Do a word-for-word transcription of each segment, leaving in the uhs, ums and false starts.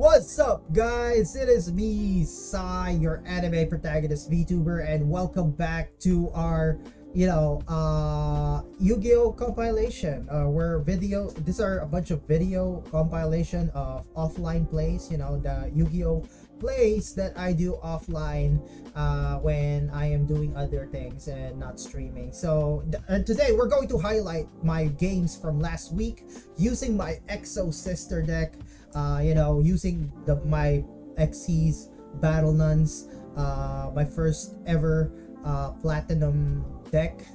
What's up, guys? It is me, Sai, your anime protagonist VTuber, and welcome back to our, you know, uh, Yu-Gi-Oh compilation. Uh, we're video, these are a bunch of video compilation of offline plays, you know, the Yu-Gi-Oh plays that I do offline uh, when I am doing other things and not streaming. So th and today we're going to highlight my games from last week using my Exosister deck, uh, you know, using the my Xyz Battle Nuns, uh, my first ever uh, platinum deck.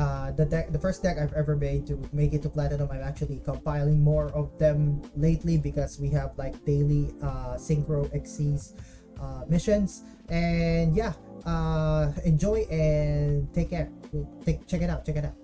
Uh, the deck, the first deck I've ever made to make it to platinum. I'm actually compiling more of them lately because we have like daily uh, synchro Xyz uh, missions. And yeah, uh, enjoy and take care. Take, check it out. Check it out.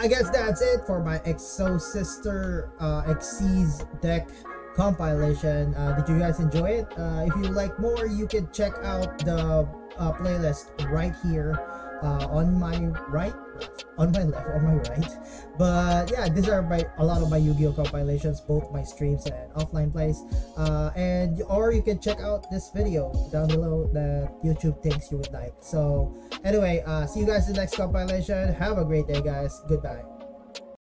I guess that's it for my Exosister uh, Xyz deck compilation. Uh, did you guys enjoy it? Uh, if you like more, you can check out the uh, playlist right here uh, on my right, on my left, on my right. But yeah, these are my, a lot of my Yu-Gi-Oh compilations, both my streams and offline plays. Uh, and or you can check out this video down below that YouTube thinks you would like. So anyway, uh, see you guys in the next compilation. Have a great day, guys. Goodbye.